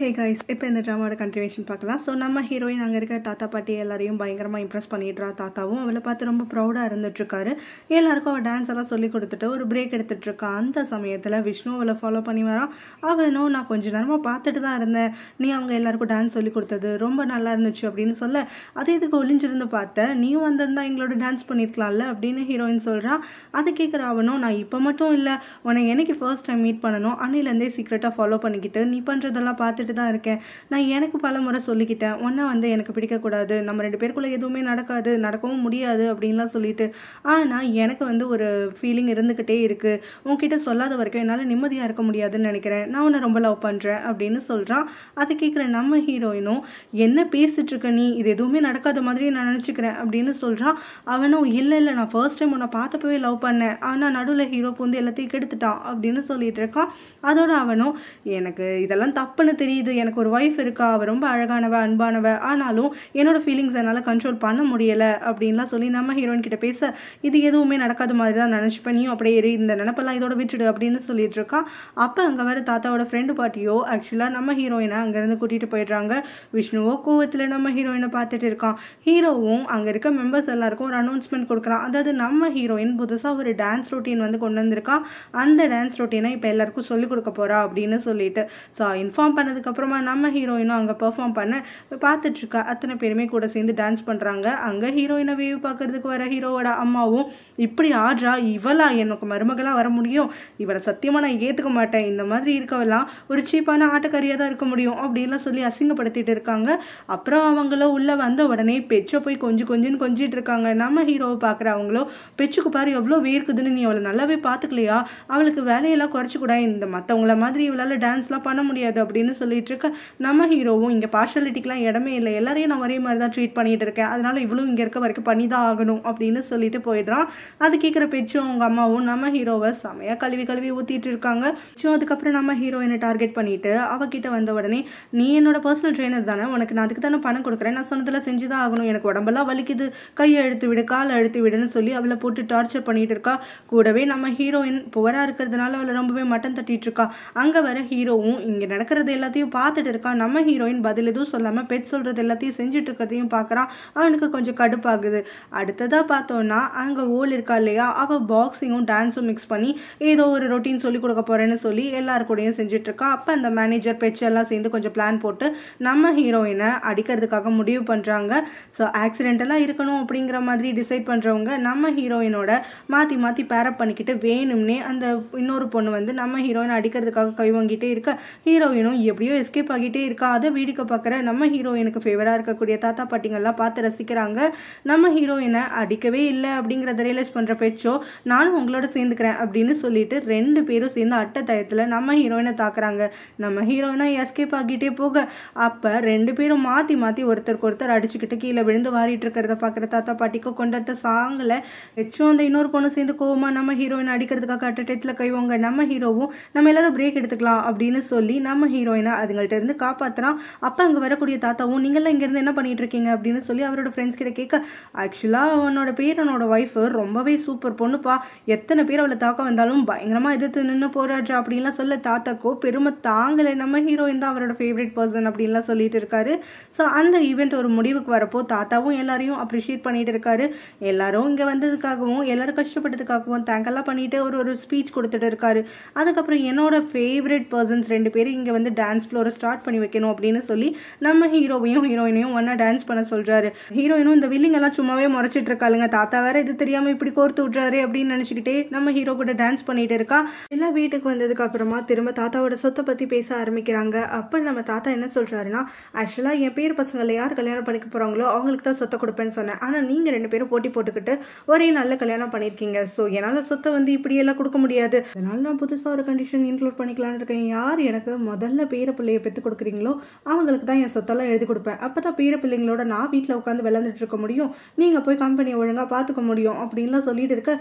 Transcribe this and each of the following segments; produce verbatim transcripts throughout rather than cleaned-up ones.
Hey guys, இப்போ இந்த டிராமாவோட கண்டினியூஷன் பார்க்கலாம். ஸோ நம்ம ஹீரோயின் அங்கே இருக்க தாத்தா பாட்டி எல்லாரையும் பயங்கரமாக இம்ப்ரெஸ் பண்ணிடுறா. தாத்தாவும் அவளை பார்த்து ரொம்ப ப்ரௌடாக இருந்துட்டுருக்காரு. எல்லாருக்கும் அவள் டான்ஸ் எல்லாம் சொல்லி கொடுத்துட்டு ஒரு பிரேக் எடுத்துகிட்ருக்கா. அந்த சமயத்தில் விஷ்ணு அவளை ஃபாலோ பண்ணி வரான். அவனும் நான் கொஞ்சம் நேரமாக பார்த்துட்டு தான் இருந்தேன், நீ அவங்க எல்லாருக்கும் டான்ஸ் சொல்லி கொடுத்தது ரொம்ப நல்லா இருந்துச்சு அப்படின்னு சொல்ல, அதே இதுக்கு ஒளிஞ்சிருந்து பார்த்த நீயும் வந்திருந்தா எங்களோட டான்ஸ் பண்ணியிருக்கலாம்ல அப்படின்னு ஹீரோயின் சொல்கிறான். அதை கேட்குற அவனும், நான் இப்போ மட்டும் இல்லை, உன்னை எனக்கு ஃபர்ஸ்ட் டைம் மீட் பண்ணணும், அன்னிலேருந்தே சீக்ரெட்டாக ஃபாலோ பண்ணிக்கிட்டு நீ பண்ணுறதெல்லாம் பார்த்துட்டு தான் இருக்கேன். நான் எனக்கு பல முறை சொல்லிக்கிட்டேன் ஒன்னா வந்து எனக்கு பிடிக்கக்கூடாது, நம்ம ரெண்டு பேருக்குள்ள எதுவுமே நடக்காது, நடக்கவும் முடியாது அப்படின்லாம் சொல்லிட்டு, ஆனால் எனக்கு வந்து ஒரு ஃபீலிங் இருந்துக்கிட்டே இருக்கு, உன்கிட்ட சொல்லாத வரைக்கும் என்னால் நிம்மதியாக இருக்க முடியாதுன்னு நினைக்கிறேன், நான் உன்னை ரொம்ப லவ் பண்ணுறேன் அப்படின்னு சொல்கிறான். அதை கேட்குற நம்ம ஹீரோயினும், என்ன பேசிட்டு இருக்க நீ, இது எதுவுமே நடக்காத மாதிரி நான் நினச்சிக்கிறேன் அப்படின்னு சொல்கிறான். அவனும், இல்லை இல்லை நான் ஃபர்ஸ்ட் டைம் உன்னை பார்த்தப்பவே லவ் பண்ணேன், ஆனால் நடுவில் ஹீரோ பூந்து எல்லாத்தையும் கெடுத்துட்டான் அப்படின்னு சொல்லிட்டு இருக்கான். அதோட அவனும், எனக்கு இதெல்லாம் தப்புன்னு தெரியும், இது எனக்கு ஒரு வைஃப் இருக்கா, அவள் ரொம்ப அழகானவ அன்பானவ, ஆனாலும் என்னோட ஃபீலிங்ஸ் என்னால் கண்ட்ரோல் பண்ண முடியலை அப்படின்லாம் சொல்லி நம்ம ஹீரோயின் கிட்ட பேச, இது எதுவுமே நடக்காத மாதிரி தான் நினச்சிப்பேன், நீயும் அப்படியே எரி, இந்த நினப்பெல்லாம் இதோட விட்டுடு அப்படின்னு சொல்லிட்டு இருக்கா. அப்போ அங்கே வேறு தாத்தாவோட ஃப்ரெண்டு பாட்டியோ ஆக்சுவலாக நம்ம ஹீரோயினை அங்கேருந்து கூட்டிகிட்டு போயிடுறாங்க. விஷ்ணுவோ கோவத்தில் நம்ம ஹீரோயினை பார்த்துட்டு இருக்கான். ஹீரோவும் அங்கே இருக்க மெம்பர்ஸ் எல்லாருக்கும் ஒரு அனௌன்ஸ்மெண்ட் கொடுக்குறான். அதாவது நம்ம ஹீரோயின் புதுசாக ஒரு டான்ஸ் ரொட்டீன் வந்து கொண்டு வந்திருக்கா, அந்த டான்ஸ் ரொட்டீனை இப்போ எல்லாருக்கும் சொல்லிக் கொடுக்க போகிறா அப்படின்னு சொல்லிட்டு ஸோ இன்ஃபார்ம் பண்ணதுக்கு அப்புறமா நம்ம ஹீரோயினும் அங்கே பெர்ஃபார்ம் பண்ண பார்த்துட்டு இருக்கா. அத்தனை பேருமே கூட சேர்ந்து டான்ஸ் பண்ணுறாங்க. அங்கே ஹீரோயினை வேவ் பார்க்கறதுக்கு வர ஹீரோவோட அம்மாவும், இப்படி ஆடுறா இவளா, எனக்கு மருமகளாக வர முடியும், இவளை சத்தியமாக நான் ஏற்றுக்க மாட்டேன், இந்த மாதிரி இருக்கவெல்லாம் ஒரு சீப்பான ஆட்டக்காரியாக தான் இருக்க முடியும் அப்படின்லாம் சொல்லி அசிங்கப்படுத்திட்டு இருக்காங்க. அப்புறம் அவங்களோ உள்ளே வந்த உடனே பெச்சை போய் கொஞ்சம் கொஞ்சம்னு கொஞ்சிட்டு இருக்காங்க. நம்ம ஹீரோவை பார்க்குற அவங்களோ, பெச்சுக்கு பாரு எவ்வளோ வேர்க்குதுன்னு, நீ அவளை நல்லாவே பார்த்துக்கலையா, அவளுக்கு வேலையெல்லாம் குறைச்சி கூட, இந்த மற்றவங்கள மாதிரி இவளால் டான்ஸ்லாம் பண்ண முடியாது அப்படின்னு சொல்லி இருக்க. நம்ம ஹீரோவும், இங்கே பார்ஷாலிட்டிக்கெலாம் இடமே இல்லை, எல்லாரையும் நான் ஒரே மாதிரி தான் ட்ரீட் பண்ணிட்டு இருக்கேன், அதனால இவ்வளோ இங்கே இருக்க வரைக்கும் பண்ணி தான் ஆகணும் அப்படின்னு சொல்லிட்டு போயிடுறான். அது கேட்குற பெச்சும் அவங்க அம்மாவும் நம்ம ஹீரோவை செமையாக கழுவி கழுவி ஊற்றிட்டு இருக்காங்க. ஸோ அதுக்கப்புறம் நம்ம ஹீரோயினை டார்கெட் பண்ணிட்டு அவகிட்ட வந்த உடனே, நீ என்னோட பர்சனல் ட்ரெயினர் தானே, உனக்கு நான் அதுக்கு தானே பணம் கொடுக்குறேன், நான் சொன்னதில் செஞ்சு தான் ஆகணும், எனக்கு உடம்பெல்லாம் வலிக்குது, கையை அழுத்து விடு காலை அழுத்து விடுன்னு சொல்லி அவளை போட்டு டார்ச்சர் பண்ணிட்டு இருக்கா. கூடவே நம்ம ஹீரோயின் புவராக இருக்கிறதுனால அவளை ரொம்பவே மட்டம் தட்டிட்டு இருக்கா. அங்கே வர ஹீரோவும் இங்கே நடக்கிறது எல்லாத்தையும் பார்த்துட்டு இருக்கான். நம்ம ஹீரோயின் பதில் எதுவும் சொல்லாம பெட் சொல்றது எல்லாத்தையும் செஞ்சுட்டு இருக்கிறதையும் பார்க்கறான். அவனுக்கு கொஞ்சம் கடுப்பாகுது. அடுத்ததா பார்த்தோம்னா அங்க ஓல் இருக்கா இல்லையா, அவ பாக்ஸிங்கும் டான்ஸும் மிக்ஸ் பண்ணி ஏதோ ஒரு ரொட்டீன் சொல்லி கொடுக்க போறேன்னு சொல்லி எல்லாரு கூடயும் செஞ்சுட்டு இருக்கா. அப்ப அந்த மேனேஜர் பெட்ச் எல்லாம் சேர்ந்து கொஞ்சம் பிளான் போட்டு நம்ம ஹீரோயினை அடிக்கிறதுக்காக முடிவு பண்றாங்க. ஸோ ஆக்சிடென்டெல்லாம் இருக்கணும் அப்படிங்கிற மாதிரி டிசைட் பண்றவங்க நம்ம ஹீரோயினோட மாத்தி மாத்தி பேரப் பண்ணிக்கிட்டு வேணும்னே அந்த இன்னொரு பொண்ணு வந்து நம்ம ஹீரோயினை அடிக்கிறதுக்காக கை வாங்கிட்டே இருக்க, ஹீரோயினும் எப்படியோ எஸ்கேப் ஆகிட்டே இருக்கா. அதை வீடிக்க பார்க்குற நம்ம ஹீரோயினுக்கு ஃபேவராக இருக்கக்கூடிய தாத்தா பாட்டிங்கெல்லாம் பார்த்து ரசிக்கிறாங்க. நம்ம ஹீரோயினை அடிக்கவே இல்லை அப்படிங்கிறத ரியலைஸ் பண்ணுற பெச்சோ, நானும் உங்களோட சேர்ந்துக்கிறேன் அப்படின்னு சொல்லிட்டு ரெண்டு பேரும் சேர்ந்து அட்டை தயத்தில் நம்ம ஹீரோயினை தாக்குறாங்க. நம்ம ஹீரோயினை எஸ்கேப் ஆகிட்டே போக, அப்போ ரெண்டு பேரும் மாற்றி மாற்றி ஒருத்தருக்கு ஒருத்தர் அடிச்சுக்கிட்டு கீழே விழுந்து வாரிட்டு இருக்கிறத பார்க்குற தாத்தா பாட்டிக்கு கொண்டாட்ட சாங்கில் பெச்சோ அந்த இன்னொரு பொண்ணு சேர்ந்து கோவமாக நம்ம ஹீரோயினை அடிக்கிறதுக்காக அட்டை டயத்தில் கைவாங்க. நம்ம ஹீரோவும், நம்ம எல்லாரும் பிரேக் எடுத்துக்கலாம் அப்படின்னு சொல்லி நம்ம ஹீரோயினை அதுங்கள்ட்ட இருந்து காப்பாற்றுறான். அப்போ அங்கே வரக்கூடிய தாத்தாவும், நீங்கள்லாம் இங்கேருந்து என்ன பண்ணிட்டு இருக்கீங்க அப்படின்னு சொல்லி அவரோட ஃப்ரெண்ட்ஸ் கிட்ட கேட்க, ஆக்சுவலாக அவனோட பேரனோட ஒய்ஃப் ரொம்பவே சூப்பர் பொண்ணுப்பா, எத்தனை பேர் அவளை தாக்க வந்தாலும் பயங்கரமாக எதிர்த்து நின்று போராடுறா அப்படின்லாம் சொல்ல, தாத்தாக்கோ பெருமை தாங்கலை, நம்ம ஹீரோயின் தான் அவரோட ஃபேவரட் பர்சன் அப்படின்லாம் சொல்லிட்டு இருக்காரு. ஸோ அந்த ஈவெண்ட் ஒரு முடிவுக்கு வரப்போ தாத்தாவும் எல்லாரையும் அப்ரிஷியேட் பண்ணிட்டு இருக்காரு. எல்லாரும் இங்கே வந்ததுக்காகவும் எல்லாரும் கஷ்டப்பட்டதுக்காகவும் தேங்கெல்லாம் பண்ணிட்டு ஒரு ஒரு ஸ்பீச் கொடுத்துட்டு இருக்காரு. அதுக்கப்புறம் என்னோட ஃபேவரட் பர்சன்ஸ் ரெண்டு பேரும் இங்கே வந்து டான்ஸ் ஃப்ளோரை ஸ்டார்ட் பண்ணி வைக்கணும் அப்படின்னு சொல்லி நம்ம ஹீரோவையும் ஹீரோயினையும் ஒன்னா டான்ஸ் பண்ண சொல்றாரு. ஹீரோயினும், இந்த வில்லிங் எல்லாம் சும்மாவே முறைச்சிட்டு இருக்காளுங்க, தாத்தா வேற இது தெரியாம இப்படி கோர்த்து விட்றாரு அப்படின்னு நினைச்சுக்கிட்டே நம்ம ஹீரோ கூட டான்ஸ் பண்ணிட்டு இருக்கா. எல்லாம் வீட்டுக்கு வந்ததுக்கு அப்புறமா திரும்ப தாத்தாவோட சொத்தை பத்தி பேச ஆரம்பிக்கிறாங்க. அப்ப நம்ம தாத்தா என்ன சொல்றாருன்னா, ஆக்சுவலா என் பேர் பசங்களை யார் கல்யாணம் பண்ணிக்க போறாங்களோ அவங்களுக்கு தான் சொத்தை கொடுப்பேன்னு சொன்னேன், ஆனா நீங்க ரெண்டு பேரும் போட்டி போட்டுக்கிட்டு ஒரே நல்ல கல்யாணம் பண்ணிருக்கீங்க, ஸோ என்னால சொத்தை வந்து இப்படி எல்லாம் கொடுக்க முடியாது, அதனால நான் புதுசா ஒரு கண்டிஷன் இன்க்ளூட் பண்ணிக்கலான்னு இருக்கேன், யார் எனக்கு முதல்ல பேர பிள்ளைய பெற்று கொடுக்குறீங்களோ அவங்களுக்கு தான் என் சொத்தெல்லாம் எழுதி கொடுப்பேன், அப்போ தான் பேர பிள்ளைங்களோட நான் வீட்டில் உட்காந்து விளையாண்டுட்டு இருக்க முடியும், நீங்கள் போய் கம்பெனியை ஒழுங்காக பார்த்துக்க முடியும் அப்படின்லாம் சொல்லிட்டு இருக்க,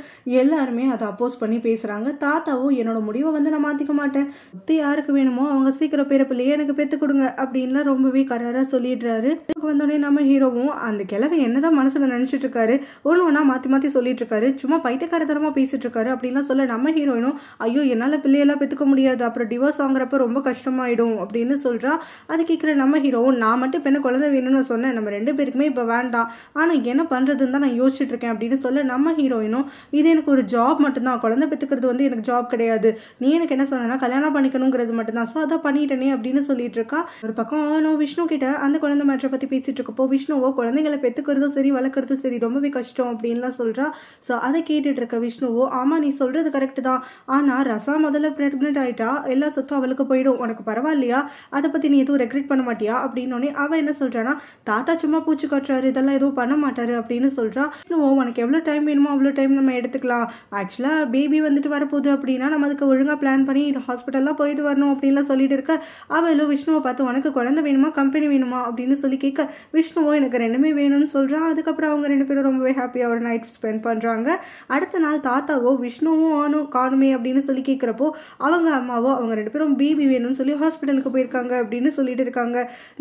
எல்லாருமே அதை அப்போஸ் பண்ணி பேசுகிறாங்க. தாத்தாவும், என்னோட முடிவை வந்து நான் மாற்றிக்க மாட்டேன், மொத்த யாருக்கு வேணுமோ அவங்க சீக்கிரம் பேர பிள்ளையே எனக்கு பெற்று கொடுங்க அப்படின்லாம் ரொம்பவே கராராக சொல்லிடுறாரு. வந்தோடனே நம்ம ஹீரோவும், அந்த கிழவை என்னதான் மனசில் நினச்சிட்டு இருக்காரு, ஒன்று ஒன்றா மாற்றி மாற்றி சொல்லிட்டு இருக்காரு, சும்மா பைத்தியக்காரத்தனமாக பேசிட்டு இருக்காரு அப்படின்லாம் சொல்ல, நம்ம ஹீரோயினும், ஐயோ என்னால் பிள்ளையெல்லாம் பெற்றுக்க முடியாது, அப்புறம் டிவோர்ஸ் வாங்குறப்ப ரொம்ப கஷ்டமாயிடும் அப்படின்னு சொல்றா. அது கேட்குற நம்ம ஹீரோவும் நான் மட்டும் இப்போ என்ன குழந்தை வேணும்னு சொன்னேன், நம்ம ரெண்டு பேருக்குமே இப்போ வேண்டாம், ஆனால் என்ன பண்ணுறதுன்னு தான் நான் யோசிச்சுட்டு இருக்கேன் அப்படின்னு சொல்ல நம்ம ஹீரோயினும் இது எனக்கு ஒரு ஜாப் மட்டும்தான், குழந்தை பெற்றுக்கிறது வந்து எனக்கு ஜாப் கிடையாது, நீ எனக்கு என்ன சொன்னா கல்யாணம் பண்ணிக்கணுங்கிறது மட்டும்தான், ஸோ அதை பண்ணிட்டேனே அப்படின்னு சொல்லிட்டு இருக்கா. ஒரு பக்கம் நான் விஷ்ணு கிட்ட அந்த குழந்தை மேட்டரை பற்றி பேசிட்டு இருக்கப்போ விஷ்ணுவோ குழந்தைங்களை பெற்றுக்கிறதும் சரி வளர்க்குறதும் சரி ரொம்பவே கஷ்டம் அப்படின்லாம் சொல்கிறா. ஸோ அதை கேட்டுட்டு இருக்க விஷ்ணுவோ ஆமாம் நீ சொல்கிறது கரெக்டு தான், ஆனால் ரசா முதல்ல ப்ரெக்னென்ட் ஆகிட்டா எல்லா சொத்தும் அவளுக்கு போயிடும், உனக்கு பரவாயில்லையா, அதை பற்றி நீ எதுவும் ரெக்ரெட் பண்ண மாட்டியா அப்படின்னோடனே அவள் என்ன சொல்கிறான்னா தாத்தா சும்மா பூச்சி காட்டுறாரு இதெல்லாம் எதுவும் பண்ண மாட்டாரு அப்படின்னு சொல்கிறா. விஷ்ணுவோ உனக்கு எவ்வளோ டைம் வேணுமோ அவ்வளோ டைம் நம்ம எடுத்துக்கலாம், ஆக்சுவலாக பேபி வந்துட்டு வரப்போகுது அப்படின்னா நம்ம அதுக்கு ஒழுங்காக பிளான் பண்ணி ஹாஸ்பிட்டல்லாம் போயிட்டு வரணும் அப்படின்லாம் சொல்லிட்டு இருக்க அவளோ விஷ்ணுவை பார்த்து உனக்கு குழந்தை வேணுமா கம்பெனி வேணுமா அப்படின்னு சொல்லி கேட்க விஷ்ணுவோ எனக்கு ரெண்டுமே வேணும்னு சொல்கிறான். அதுக்கப்புறம் அவங்க ரெண்டு பேரும் ரொம்பவே ஹாப்பியாக ஒரு நைட் ஸ்பெண்ட் பண்ணுறாங்க. அடுத்த நாள் தாத்தாவோ விஷ்ணுவும் ஆனும் காணுமே அப்படின்னு சொல்லி கேட்குறப்போ அவங்க அம்மாவோ அவங்க ரெண்டு பேரும் பேபி வேணும்னு சொல்லி ஹாஸ்பிட்டலுக்கு போயிருக்காங்க அப்படின்னு சொல்லிட்டு இருக்காங்க.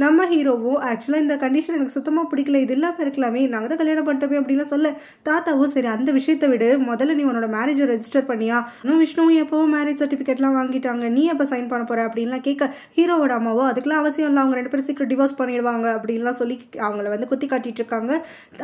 நம்ம ஹீரோவோ ஆக்சுவலாக இந்த கண்டிஷன் எனக்கு சுத்தமாக பிடிக்கல, இது இல்லாமல் இருக்கலாமே, நாங்கள் தான் கல்யாணம் பண்ணிட்டோமே அப்படின்லாம் சொல்ல தாத்தாவோ சரி அந்த விஷயத்தை விடு, முதல்ல நீ உன்னோட மேரேஜை ரெஜிஸ்டர் பண்ணியா, இன்னும் விஷ்ணுவும் எப்போவும் மேரேஜ் சர்டிஃபிகேட்லாம் வாங்கிட்டாங்க, நீ எப்போ சைன் பண்ண போகிற அப்படின்லாம் கேட்க ஹீரோவோட அம்மாவோ அதுக்கெல்லாம் அவசியம் இல்லை, அவங்க ரெண்டு பேரும் சீக்கிரம் டிவோர்ஸ் பண்ணிடுவாங்க அப்படின்லாம் சொல்லி அவங்கள வந்து குத்தி காட்டிட்டு இருக்காங்க.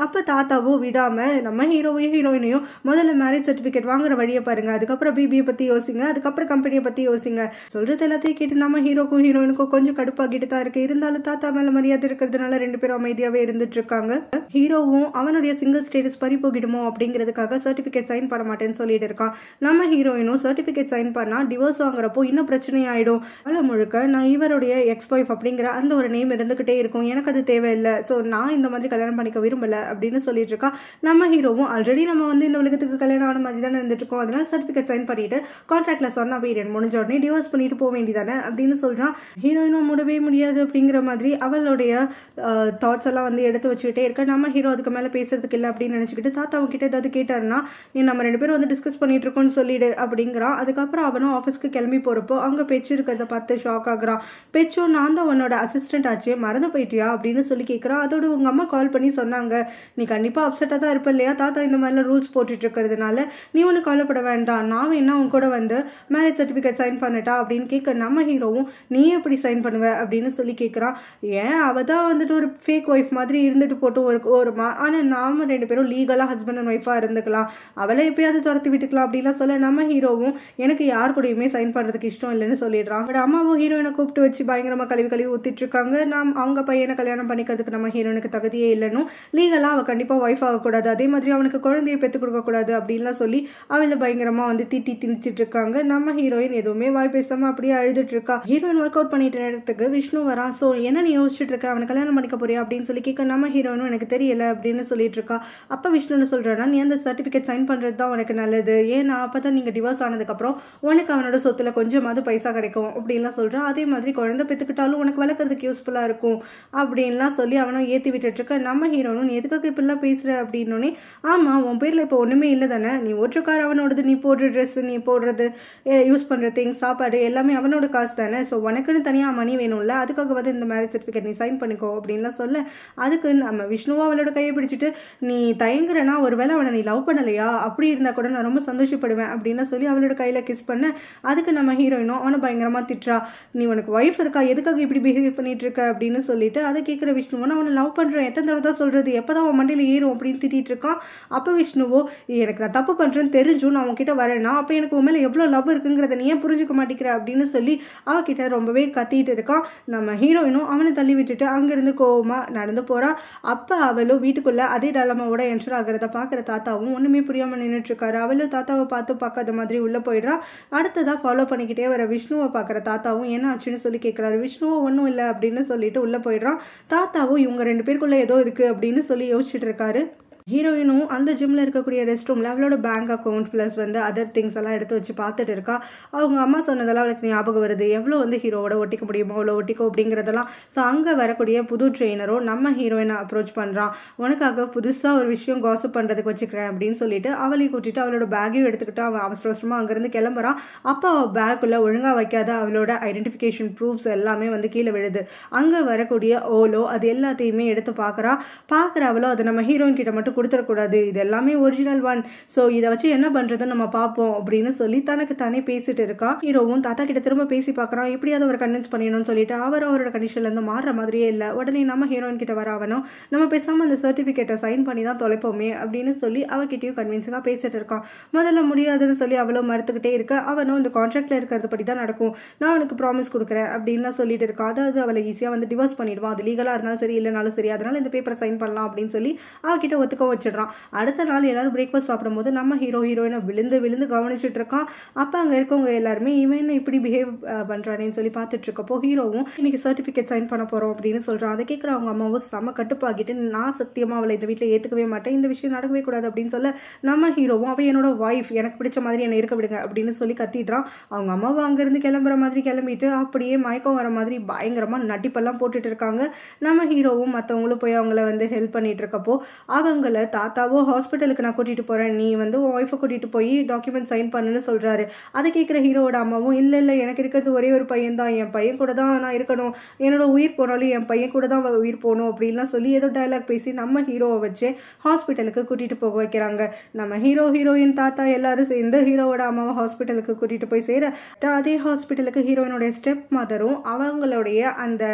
அப்போ தாத்தாவோ விடாமல் நம்ம ஹீரோவையும் ஹீரோயினையும் முதல்ல மேரேஜ் சர்டிஃபிகேட் வாங்குற வழியை பாருங்க, அதுக்கப்புறம் பிபியை பற்றி யோசிங்க, அதுக்கப்புறம் கம்பெனியை பற்றி யோசிங்க சொல்கிறது எல்லாத்தையும் கேட்டு நம்ம ஹீரோக்கும் ஹீரோயினுக்கும் கொஞ்சம் கடுப்பாகிட்டு தான் இருக்கு. இருந்தாலும் தாத்தா மேலே மரியாதை இருக்கிறதுனால ரெண்டு பேரும் அமைதியாகவே இருந்துட்டு இருக்காங்க. ஹீரோவும் அவனுடைய சிங்கிள் ஸ்டேட்டஸ் பறி போகிடுமோ அப்படிங்கிறதுக்காக சர்டிஃபிகேட் சைன் பண்ண மாட்டேன்னு சொல்லிட்டு இருக்கான். நம்ம ஹீரோயினும் சர்டிஃபிகேட் சைன் பண்ணால் டிவோர்ஸ் வாங்குறப்போ இன்னும் பிரச்சனையாயிடும், அவளை முழுக்க நான் இவருடைய எக்ஸ் ஒய்ஃப் அப்படிங்கிற அந்த ஒரு நேம் இருந்துகிட்டே இருக்கும், எனக்கு அது தேவையில்லை, ஸோ நான் இந்த மாதிரி கல்யாணம் பண்ணிக்க விரும்பலை அப்படின்னு சொல்லிட்டு இருக்கா. நம்ம ஹீரோவும் ஆல்ரெடி நம்ம வந்து இந்த உலகத்துக்கு கல்யாணம் ஆன மாதிரி தானே இருந்துட்டு இருக்கோம், அதனால சர்டிஃபிகேட் சைன் பண்ணிட்டு கான்ட்ராக்ட்ல சொன்ன பீரியட் முடிஞ்ச உடனே டிவோர்ஸ் பண்ணிட்டு போக வேண்டியதானே அப்படின்னு சொல்றான். ஹீரோயினும் முடிவே முடியாது அப்படிங்கிற மாதிரி அவளுடைய தாட்ஸ் எல்லாம் வந்து எடுத்து வச்சுக்கிட்டே இருக்க நம்ம ஹீரோ அதுக்கு மேலே பேசுறதுக்கு இல்லை அப்படின்னு நினைச்சுக்கிட்டு தாத்தாவும் கிட்ட ஏதாவது கேட்டாருன்னா நம்ம ரெண்டு பேரும் வந்து டிஸ்கஸ் பண்ணிட்டு இருக்கோம்னு சொல்லிடு அப்படிங்கிறான். அதுக்கப்புறம் அவனும் ஆஃபீஸ்க்கு கிளம்பி போறப்போ அங்கே பெச்சு இருக்கிறத பார்த்து ஷாக் ஆகுறான். பெச்சோ நான் தான் உன்னோட அசிஸ்டன்ட் ஆச்சு மறந்து போயிட்டியா அப்படின்னு சொல்லி கேட்குறா. அதோட உங்கள் அம்மா கால் பண்ணி சொன்னாங்க நீ கண்டிப்பாக அப்செட்டாக தான் இருப்ப இல்லையா, தாத்தா இந்த மாதிரிலாம் ரூல்ஸ் போட்டுட்டு இருக்கிறதுனால நீ ஒன்று கவலைப்பட வேண்டாம், நான் வேணா உன் கூட வந்து மேரேஜ் சர்டிஃபிகேட் சைன் பண்ணிட்டா அப்படின்னு கேட்க நம்ம ஹீரோவும் நீ எப்படி சைன் பண்ணுவ அப்படின்னு சொல்லி கேட்குறான். ஏன் அவள் தான் வந்துட்டு ஒரு ஃபேக் ஒய்ஃப் மாதிரி இருந்துட்டு போட்டு ஒரு ஒரு மா ஆனால் நாம் ரெண்டு பேரும் லீகலாக ஹஸ்பண்ட் அண்ட் ஒய்ஃபாக இருந்துக்கலாம், அவளை எப்பயாவது துரத்தி விட்டுக்கலாம் அப்படின்லாம் சொல்ல நம்ம ஹீரோவும் எனக்கு யார் கூடயுமே சைன் பண்ணுறதுக்கு இஷ்டம் இல்லைன்னு சொல்லிடுறான். அவட அம்மாவும் ஹீரோயினை கூப்பிட்டு வச்சு பயங்கரமா கழுவி கழுவி ஊத்திட்டு இருக்காங்க. நாம் அவங்க பையனை கல்யாணம் பண்ணிக்கிறதுக்கு நம்ம ஹீரோனுக்கு தகுதியே இல்லைன்னு லீகலா அவ கண்டிப்பா ஒய்ஃப் ஆகக்கூடாது, அதே மாதிரி அவனுக்கு குழந்தையை பெற்றுக் கொடுக்க கூடாது அப்படின்லாம் சொல்லி அவளை பயங்கரமா வந்து திட்டி திணிச்சிட்டு இருக்காங்க. நம்ம ஹீரோயின் எதுவுமே வாய் பேசாம அப்படியே அழுதுட்டு இருக்கா. ஹீரோயின் ஒர்க் அவுட் பண்ணிட்டு நேரத்துக்கு விஷ்ணு வரா. சோ என்ன நீ யோசிச்சுட்டு இருக்க, அவனை கல்யாணம் பண்ணிக்க போறியா அப்படின்னு சொல்லி கேட்க நம்ம ஹீரோயினும் எனக்கு தெரியல அப்படின்னு சொல்லிட்டு இருக்கா. அப்ப விஷ்ணுன்னு சொல்றா நீ அந்த சர்டிபிகேட் சைன் பண்றது தான் உனக்கு நல்லது, ஏன்னா அப்பதான் நீங்க டிவோர்ஸ் ஆனதுக்கு அப்புறம் உனக்கு அவனோட சொத்துல கொஞ்சமாவது பைசா கிடைக்கும் அப்படின்லாம் சொல்றா. அதே மாதிரி குழந்தை பெற்றுக்கிட்டாலும் உனக்கு வளர்க்குறதுக்கு யூஸ்ஃபுல்லாக இருக்கும் அப்படின்லாம் சொல்லி அவனும் ஏற்றி விட்டுட்டு இருக்க நம்ம ஹீரோனும் நீ எதுக்காக இப்படிலாம் பேசுகிற அப்படின்னோடனே ஆமாம் உன் பேரில் இப்போ ஒன்றுமே இல்லை தானே, நீ ஓட்டுற கார் அவனோடது, நீ போடுற ட்ரெஸ், நீ போடுறது யூஸ் பண்ணுற திங்ஸ், சாப்பாடு எல்லாமே அவனோட காசு தானே, ஸோ உனக்குன்னு தனியாக மணி வேணும்ல, அதுக்காக வந்து இந்த மேரேஜ் சர்டிஃபிகேட் நீ சைன் பண்ணிக்கோ அப்படின்லாம் சொல்ல அதுக்கு நம்ம விஷ்ணுவா அவளோட கையை பிடிச்சிட்டு நீ தயங்குறனா ஒரு வேளை அவனை நீ லவ் பண்ணலையா, அப்படி இருந்தால் கூட நான் ரொம்ப சந்தோஷப்படுவேன் அப்படின்லாம் சொல்லி அவளோட கையில் கிஸ் பண்ண அதுக்கு நம்ம ஹீரோயினும் அவனை பயங்கரமாக திட்டுறா. நீ உனக்கு ஒய்ஃப் இருக்கா எதுக்காக இப்படி பிஹேவ் பண்ணிட்டு இருக்க அப்படின்னு சொல்லிட்டு அதை கேட்குற விஷ்ணுவோ நான் உன்னை லவ் பண்ணுறேன் எத்தனை தடவை தான் சொல்கிறது, எப்போ தான் அவன் மண்டையில் ஏறும் அப்படின்னு திட்டிகிட்டு இருக்கான். அப்போ விஷ்ணுவோ எனக்கு நான் தப்பு பண்ணுறேன்னு தெரிஞ்சும் நான் அவன்கிட்ட வரேன்னா அப்போ எனக்கு உண்மையில எவ்வளோ லவ் இருக்குங்கிறத நீ ஏன் புரிஞ்சுக்க மாட்டேங்கிற அப்படின்னு சொல்லி அவகிட்ட ரொம்பவே கத்திட்டு இருக்கான். நம்ம ஹீரோயினும் அவனை தள்ளி விட்டுட்டு அங்கேருந்து கோவமாக நடந்து போகிறா. அப்போ அவளோ வீட்டுக்குள்ளே அதே டலமாவோட என்டர் ஆகிறத பார்க்குற தாத்தாவும் ஒன்றுமே புரியாமல் நின்றுட்டுருக்காரு. அவளோ தாத்தாவை பார்த்து பார்க்காத மாதிரி உள்ளே போயிடுறா. அடுத்ததாக ஃபாலோ பண்ணிக்கிட்டே வர விஷ்ணுவை பார்க்குற தாத்தாவும் என்ன ஆச்சுன்னு சொல்லி கேட்குறாரு. விஷ்ணுவும் ஒன்றும் இல்லை அப்படின்னு சொல்லிட்டு உள்ளே போயிடுறான். தாத்தாவும் இவங்க ரெண்டு பேருக்குள்ளே ஏதோ இருக்குது அப்படின்னு சொல்லி யோசிச்சுட்டு இருக்காரு. ஹீரோயினும் அந்த ஜிம்மில் இருக்கக்கூடிய ரெஸ்ட் ரூமில் அவளோட பேங்க் அக்கௌண்ட் ப்ளஸ் வந்து அதர் திங்ஸ் எல்லாம் எடுத்து வச்சு பார்த்துட்டு இருக்கா. அவங்க அம்மா சொன்னதெல்லாம் அவளுக்கு ஞாபகம் வருது, எவ்வளோ வந்து ஹீரோவோட ஒட்டிக்க முடியுமோ அவ்வளோ ஒட்டிக்கோ அப்படிங்கிறதெல்லாம். ஸோ அங்கே வரக்கூடிய புது ட்ரெயினரும் நம்ம ஹீரோயினை அப்ரோச் பண்ணுறான். உனக்காக புதுசாக ஒரு விஷயம் காசப் பண்ணுறதுக்கு வச்சுக்கிறேன் அப்படின்னு சொல்லிட்டு அவளையும் கூட்டிட்டு அவளோட பேக்கையும் எடுத்துக்கிட்டு அவன் அவசர அவசரமாக அங்கேருந்து கிளம்புறான். அப்போ அவள் பேக்குள்ளே ஒழுங்காக வைக்காத அவளோட ஐடென்டிஃபிகேஷன் ப்ரூஃப்ஸ் எல்லாமே வந்து கீழே விழுது. அங்கே வரக்கூடிய ஓலோ அது எல்லாத்தையுமே எடுத்து பார்க்குறா. பார்க்குற அவளோ அதை நம்ம ஹீரோயின் கிட்ட மட்டும் கொடுத்துறக்கூடாது, இது எல்லாமே ஒரிஜினல் ஒன், ஸோ இதை வச்சு என்ன பண்ணுறதுன்னு நம்ம பார்ப்போம் அப்படின்னு சொல்லி தனக்கு தானே பேசிட்டு இருக்கா. ஹீரோவும் தாத்தா கிட்ட திரும்ப பேசி பார்க்குறான், எப்படியாவது அவர் கன்வின்ஸ் பண்ணிடணும்னு சொல்லிட்டு அவர் அவரோட கண்டிஷன்லேருந்து மாறுற மாதிரியே இல்லை. உடனே நம்ம ஹீரோயின் கிட்ட வரவனும் நம்ம பேசாமல் அந்த சர்டிஃபிகேட்டை சைன் பண்ணி தான் தொலைப்போமே அப்படின்னு சொல்லி அவகிட்டையும் கன்வின்ஸாக பேசிட்டு இருக்கான். முதல்ல முடியாதுன்னு சொல்லி அவ்வளோ மறுத்துக்கிட்டே இருக்க, அவனும் இந்த கான்ட்ராக்டில் இருக்கிறது படி தான் நடக்கும், நான் அவனுக்கு ப்ராமிஸ் கொடுக்குறேன் அப்படின்லாம் சொல்லிட்டு இருக்கா. அதாவது அவளை ஈஸியாக வந்து டிவோர்ஸ் பண்ணிடுவான், அது லீகலாக இருந்தாலும் சரி இல்லைனாலும் சரி, அதனால இந்த பேப்பரை சைன் பண்ணலாம் அப்படின்னு சொல்லி அவகிட்ட ஒத்துக்க வச்சிடறான். அடுத்த நாள் எல்லாரும் பிரேக்ஃபாஸ்ட் சாப்பிடும்போது நம்ம ஹீரோ ஹீரோயினை விழுந்து விழுந்து கவனிச்சுட்டு இருக்கான். அப்போ அங்கே இருக்கவங்க எல்லாருமே இவன் இப்படி பிஹேவ் பண்ணுறானேன்னு சொல்லி பார்த்துட்டு இருக்கப்போ ஹீரோவும் இன்னைக்கு சர்டிஃபிகேட் சைன் பண்ண போகிறோம் அப்படின்னு சொல்கிறான். அதை கேட்குற அவங்க அம்மாவும் செம கட்டுப்பாக்கிட்டு, நான் சத்தியமாக அவளை இந்த வீட்டில் ஏற்றுக்கவே மாட்டேன், இந்த விஷயம் நடக்கவே கூடாது அப்படின்னு சொல்ல நம்ம ஹீரோவும் அவன் என்னோட வைஃப், எனக்கு பிடிச்ச மாதிரி என்னை இருக்க விடுங்க அப்படின்னு சொல்லி கத்திடுறான். அவங்க அம்மாவும் அங்கேருந்து கிளம்புற மாதிரி கிளம்பிட்டு அப்படியே மயக்கம் வர மாதிரி பயங்கரமாக நடிப்பெல்லாம் போட்டுட்டு இருக்காங்க. நம்ம ஹீரோவும் மற்றவங்களும் போய் அவங்கள வந்து ஹெல்ப் பண்ணிட்டு இருக்கப்போ அவங்கள தாத்தாவோ ஹாஸ்பிட்டலுக்கு நான் கூட்டிகிட்டு போகிறேன், நீ வந்து உன் ஒய்ஃபை கூட்டிகிட்டு போய் டாக்குமெண்ட் சைன் பண்ணுன்னு சொல்கிறாரு. அதை கேட்குற ஹீரோவோட அம்மாவும் இல்லை இல்லை எனக்கு இருக்கிறது ஒரே ஒரு பையன் தான், என் பையன் கூட தான் நான் இருக்கணும், என்னோட உயிர் போனாலும் என் பையன் கூட தான் உயிர் போகணும் அப்படின்லாம் சொல்லி ஏதோ டைலாக் பேசி நம்ம ஹீரோவை வச்சு ஹாஸ்பிட்டலுக்கு கூட்டிகிட்டு போக வைக்கிறாங்க. நம்ம ஹீரோ ஹீரோயின் தாத்தா எல்லாரும் சேர்ந்து ஹீரோவோட அம்மாவை ஹாஸ்பிட்டலுக்கு கூட்டிகிட்டு போய் சேர அதே ஹாஸ்பிட்டலுக்கு ஹீரோயினுடைய ஸ்டெப் மதரும் அவங்களுடைய அந்த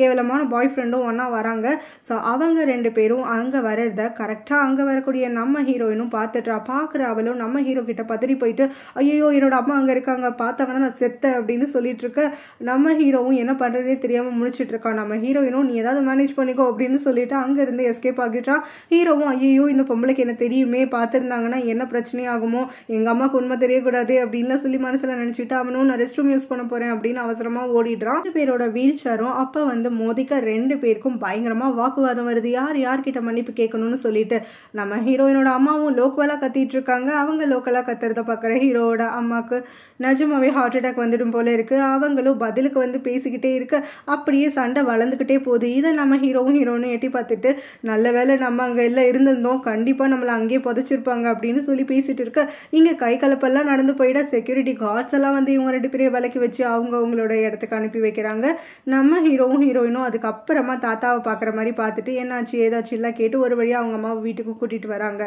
கேவலமான பாய் ஃப்ரெண்டும் ஒன்றா வராங்க. ஸோ அவங்க ரெண்டு பேரும் அங்கே வர்றத கரெக்டாக அங்கே வரக்கூடிய நம்ம ஹீரோயினும் பார்த்துட்டு பார்க்குற அவளும் நம்ம ஹீரோ கிட்ட பதறி போயிட்டு, ஐயோ என்னோட அம்மா அங்கே இருக்காங்க, பார்த்தாங்கன்னா நான் செத்தேன் அப்படின்னு சொல்லிட்டு இருக்க நம்ம ஹீரோவும் என்ன பண்ணுறதே தெரியாமல் முடிச்சுட்டு இருக்கான். நம்ம ஹீரோயினும் நீ ஏதாவது மேனேஜ் பண்ணிக்கோ அப்படின்னு சொல்லிட்டு அங்கேருந்து எஸ்கேப் ஆகிட்டா. ஹீரோவும் ஐயோ இந்த பொம்பளைக்கு என்ன தெரியுமே, பார்த்துருந்தாங்கன்னா என்ன பிரச்சனையாகுமோ, எங்கள் அம்மாவுக்கு உண்மை தெரியக்கூடாது அப்படின்லாம் சொல்லி மனசில் நினச்சிட்டு அவனும் நான் ரெஸ்ட் ரூம் யூஸ் பண்ண போகிறேன் அப்படின்னு அவசரமாக ஓடிடுறான். ரெண்டு பேரோட வீல் சேரும் அப்போ வந்து மோதிக்க ரெண்டு பேருக்கும் பயங்கரமாக வாக்குவாதம் வருது, யார் யார்கிட்ட மன்னிப்பு கேட்கணும்னு சொல்லிட்டு. நம்ம ஹீரோயினோட அம்மாவும் லோக்கலாக கத்திட்டு இருக்காங்க. அவங்க லோக்கலாக கத்துறத பார்க்குற ஹீரோவோட அம்மாவுக்கு நிஜமாவே ஹார்ட் அட்டாக் வந்துடும் போல இருக்குது. அவங்களும் பதிலுக்கு வந்து பேசிக்கிட்டே இருக்க அப்படியே சண்டை வளர்ந்துக்கிட்டே போகுது. இதை நம்ம ஹீரோவும் ஹீரோனும் எட்டி பார்த்துட்டு, நல்ல வேலை நம்ம அங்கே எல்லாம் இருந்திருந்தோம், கண்டிப்பாக நம்மளை அங்கேயே புதைச்சிருப்பாங்க அப்படின்னு சொல்லி பேசிட்டு இருக்க இங்கே கை கலப்பெல்லாம் நடந்து போயிட்டா செக்யூரிட்டி கார்ட்ஸ் எல்லாம் வந்து இவங்க ரெண்டு பேரையும் விலக்கி வச்சு அவங்க அவங்களோட இடத்துக்கு அனுப்பி வைக்கிறாங்க. நம்ம ஹீரோவும் ஹீரோயினும் அதுக்கப்புறமா தாத்தாவை பார்க்குற மாதிரி பார்த்துட்டு என்னாச்சு ஏதாச்சும் எல்லாம் கேட்டு ஒரு வழியாக அவங்க அம்மாவை வீட்டுக்கு கூட்டிகிட்டு வராங்க.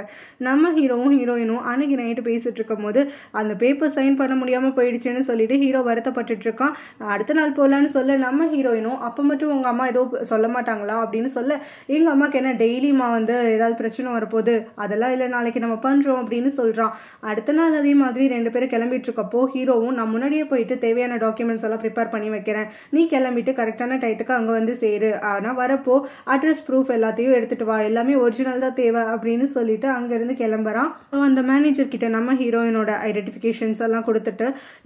நம்ம ஹீரோவும் ஹீரோயினும் அன்னைக்கு நைட்டு பேசிகிட்டு இருக்கும் போது அந்த பேப்பர் சைன் பண்ண முடியாமல் போயிடுச்சுன்னு சொல்லிட்டு ஹீரோ வருத்தப்பட்டுட்டு இருக்கான். அடுத்த நாள் போகலான்னு சொல்ல நம்ம ஹீரோயினும் அப்போ மட்டும் உங்கள் அம்மா ஏதோ சொல்ல மாட்டாங்களா அப்படின்னு சொல்ல, எங்கள் அம்மாவுக்கு என்ன டெய்லியுமா வந்து ஏதாவது பிரச்சனை வரப்போகுது, அதெல்லாம் இல்லை நாளைக்கு நம்ம பண்ணுறோம் அப்படின்னு சொல்கிறான். அடுத்த நாள் அதே மாதிரி ரெண்டு பேரும் கிளம்பிட்டு இருக்கப்போ ஹீரோவும் நான் முன்னாடியே போயிட்டு தேவையான டாக்குமெண்ட்ஸ் எல்லாம் ப்ரிப்பேர் பண்ணி வைக்கிறேன், நீ கிளம்பிட்டு கரெக்டான டயத்துக்கு அங்கே வந்து சேரு, ஆனால் வரப்போ அட்ரஸ் ப்ரூஃப் எல்லாத்தையும் எடுத்துகிட்டு வா, எல்லாமே ஒரிஜினல் தான் தேவை அப்படின்னு சொல்லிட்டு அங்கேருந்து கிளம்புறான். அந்த மேனேஜர் கிட்ட நம்ம ஹீரோயினோட ஐடென்டிஃபிகேஷன்ஸ் எல்லாம் கொடுத்துட்டு